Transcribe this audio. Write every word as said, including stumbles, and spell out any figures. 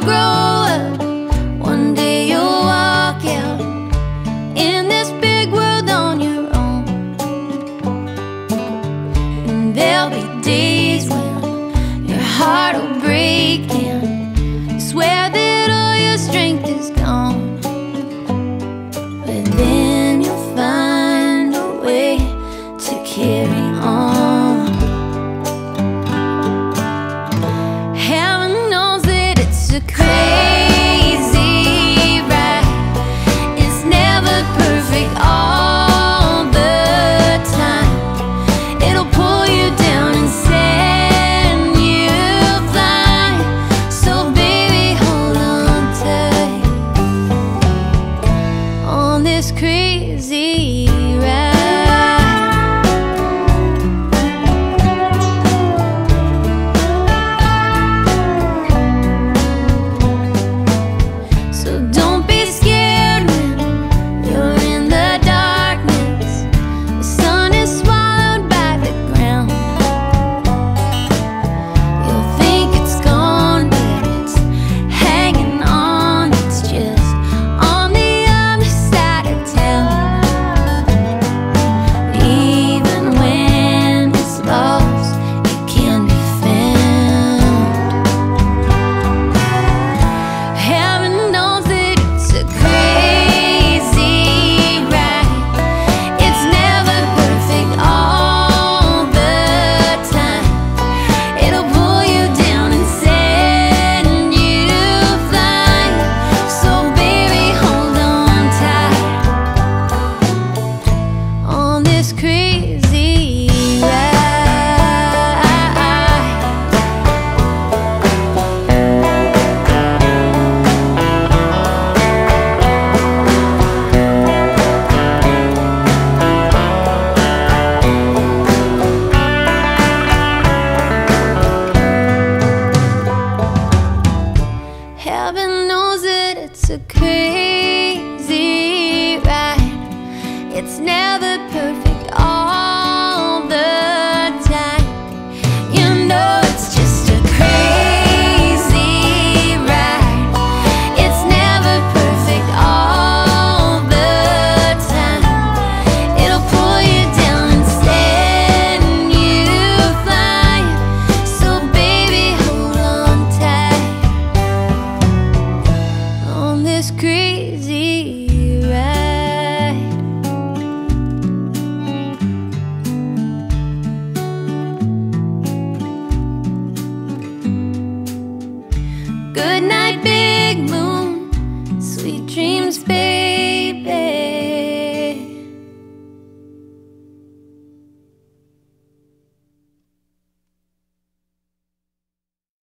grow.